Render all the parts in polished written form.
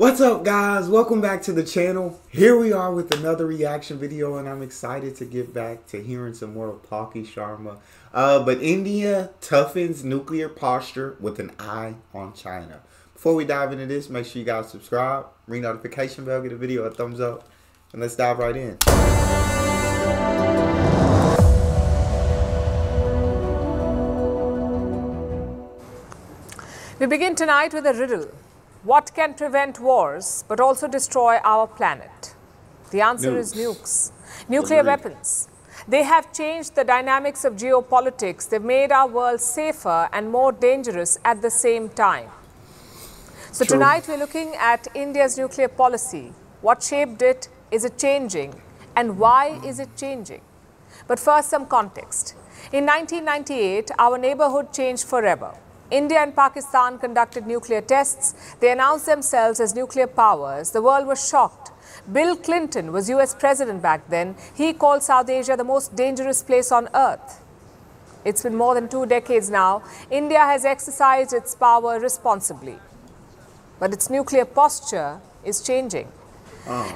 What's up, guys? Welcome back to the channel. Here we are with another reaction video, and I'm excited to get back to hearing some more of Palki Sharma. But India toughens nuclear posture with an eye on China. Before we dive into this, make sure you guys subscribe, ring notification bell, give the video a thumbs up, and let's dive right in. We begin tonight with a riddle. What can prevent wars but also destroy our planet? The answer is nukes. Nuclear weapons. They have changed the dynamics of geopolitics. They've made our world safer and more dangerous at the same time. So tonight we're looking at India's nuclear policy. What shaped it? Is it changing? And why is it changing? But first, some context. In 1998, our neighborhood changed forever. India and Pakistan conducted nuclear tests. They announced themselves as nuclear powers. The world was shocked. Bill Clinton was US president back then. He called South Asia the most dangerous place on earth. It's been more than 2 decades now. India has exercised its power responsibly. But its nuclear posture is changing.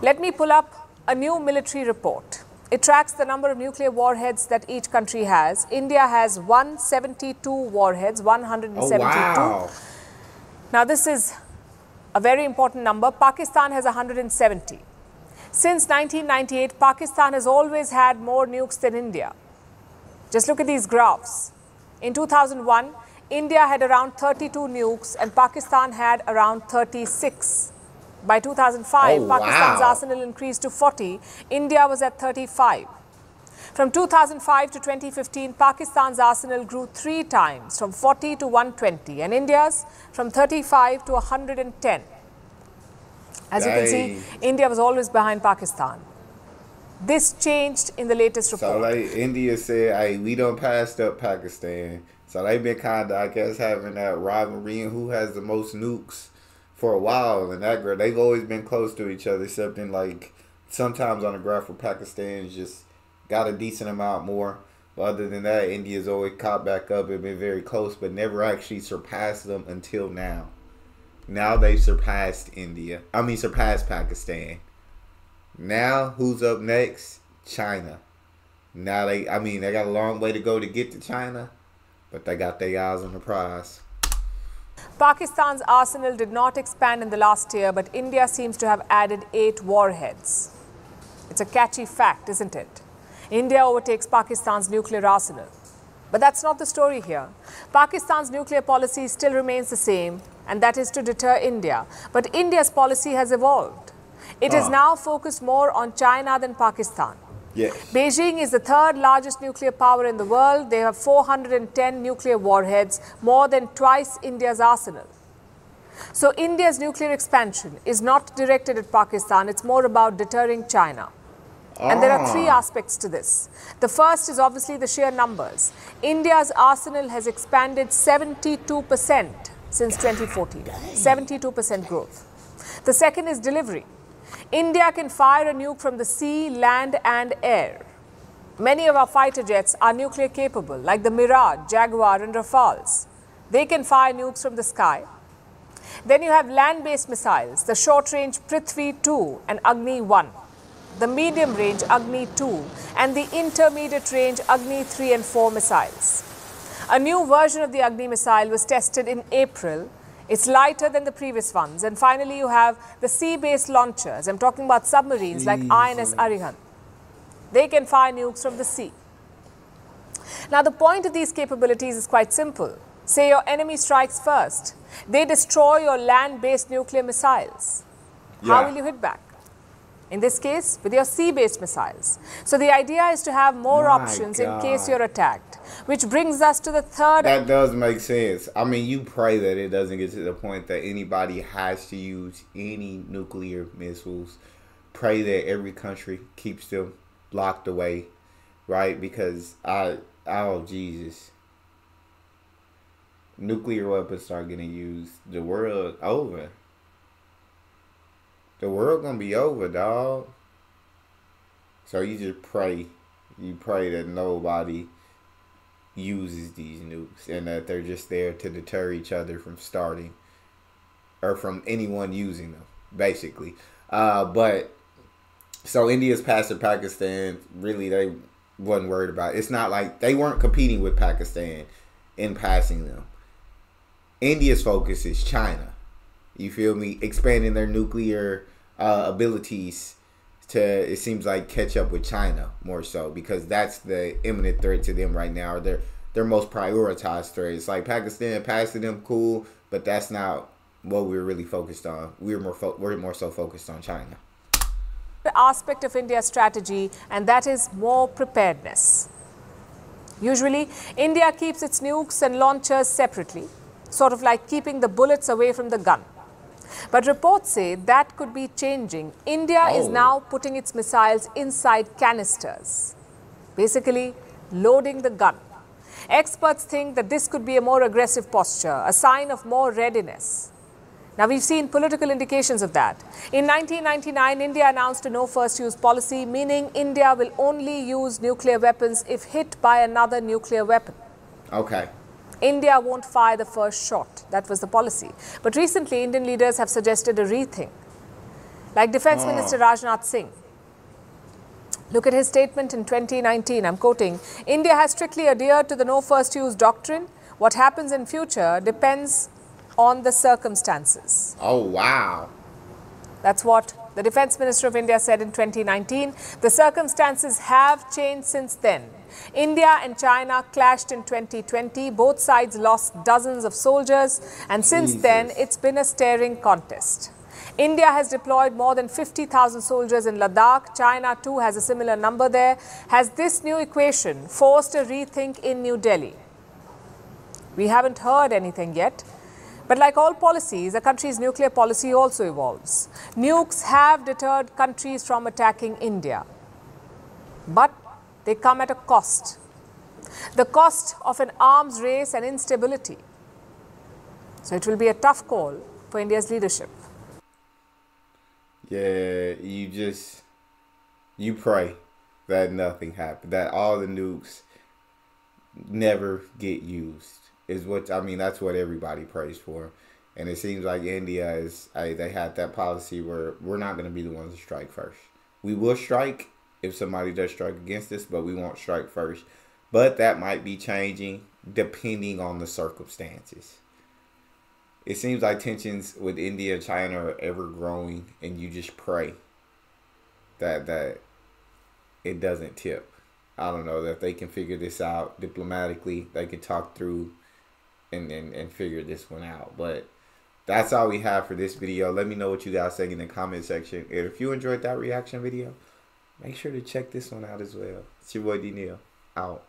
Let me pull up a new military report. It tracks the number of nuclear warheads that each country has. India has 172 warheads, 172. Oh, wow. Now, this is a very important number. Pakistan has 170. Since 1998, Pakistan has always had more nukes than India. Just look at these graphs. In 2001, India had around 32 nukes and Pakistan had around 36. By 2005, Pakistan's arsenal increased to 40. India was at 35. From 2005 to 2015, Pakistan's arsenal grew 3 times, from 40 to 120, and India's from 35 to 110. As you can see, India was always behind Pakistan. This changed in the latest report. So, like, India said, hey, we done passed up Pakistan. So they've been kind of, I guess, having that rivalry in who has the most nukes for a while, and that they've always been close to each other, except in, like, sometimes on the graph where Pakistan's just got a decent amount more. But other than that, India's always caught back up and been very close, but never actually surpassed them until now. Now they've surpassed India. I mean, surpassed Pakistan. Now who's up next? China. Now they got a long way to go to get to China, but they got their eyes on the prize. Pakistan's arsenal did not expand in the last year, but India seems to have added 8 warheads. It's a catchy fact, isn't it? India overtakes Pakistan's nuclear arsenal. But that's not the story here. Pakistan's nuclear policy still remains the same, and that is to deter India. But India's policy has evolved. It is now focused more on China than Pakistan. Yes. Beijing is the 3rd largest nuclear power in the world. They have 410 nuclear warheads, more than twice India's arsenal. So India's nuclear expansion is not directed at Pakistan. It's more about deterring China. And there are 3 aspects to this. The first is obviously the sheer numbers. India's arsenal has expanded 72% since 2014. 72% growth. The second is delivery. India can fire a nuke from the sea, land and air. Many of our fighter jets are nuclear capable, like the Mirage, Jaguar and Rafales. They can fire nukes from the sky. Then you have land-based missiles, the short-range Prithvi-2 and Agni-1, the medium-range Agni-2 and the intermediate-range Agni-3 and 4 missiles. A new version of the Agni missile was tested in April. It's lighter than the previous ones. And finally, you have the sea-based launchers. I'm talking about submarines like INS Arihant. They can fire nukes from the sea. Now, the point of these capabilities is quite simple. Say your enemy strikes first. They destroy your land-based nuclear missiles. How will you hit back? In this case, with your sea-based missiles. So the idea is to have more options in case you're attacked. Which brings us to the third. That does make sense. I mean, you pray that it doesn't get to the point that anybody has to use any nuclear missiles. Pray that every country keeps them locked away, right? Because, oh, Jesus. Nuclear weapons are going to use the world over. The world gonna be over, dog. So you just pray. You pray that nobody uses these nukes and that they're just there to deter each other from starting or from anyone using them. basically. But so India's passing Pakistan. Really, they wasn't worried about it. It's not like they weren't competing with Pakistan in passing them. India's focus is China. You feel me? Expanding their nuclear abilities to, it seems like, catch up with China more so, because that's the imminent threat to them right now, or their most prioritized threat. It's like Pakistan passing them, cool, but that's not what we're really focused on. We're more so focused on China. The aspect of India's strategy, and that is war preparedness. Usually, India keeps its nukes and launchers separately, sort of like keeping the bullets away from the gun. But reports say that could be changing. India is now putting its missiles inside canisters, basically loading the gun. Experts think that this could be a more aggressive posture, a sign of more readiness. Now, we've seen political indications of that. In 1999, India announced a no-first-use policy, meaning India will only use nuclear weapons if hit by another nuclear weapon. Okay. India won't fire the first shot. That was the policy. But recently, Indian leaders have suggested a rethink. Like Defense Minister Rajnath Singh. Look at his statement in 2019. I'm quoting, India has strictly adhered to the no-first-use doctrine. What happens in future depends on the circumstances. Oh, wow. That's what the Defense Minister of India said in 2019. The circumstances have changed since then. India and China clashed in 2020. Both sides lost dozens of soldiers. And since then, it's been a staring contest. India has deployed more than 50,000 soldiers in Ladakh. China, too, has a similar number there. Has this new equation forced a rethink in New Delhi? We haven't heard anything yet. But like all policies, a country's nuclear policy also evolves. Nukes have deterred countries from attacking India. But they come at a cost. The cost of an arms race and instability. So it will be a tough call for India's leadership. Yeah, you pray that nothing happens, that all the nukes never get used. Is what I mean. That's what everybody prays for, and it seems like India is. They had that policy where we're not going to be the ones to strike first. We will strike if somebody does strike against us, but we won't strike first. But that might be changing depending on the circumstances. It seems like tensions with India and China are ever growing, and you just pray that it doesn't tip. I don't know, that they can figure this out diplomatically. They can talk through. And figure this one out. But that's all we have for this video. Let me know what you guys think in the comment section. And if you enjoyed that reaction video, make sure to check this one out as well. It's your boy D Neal out.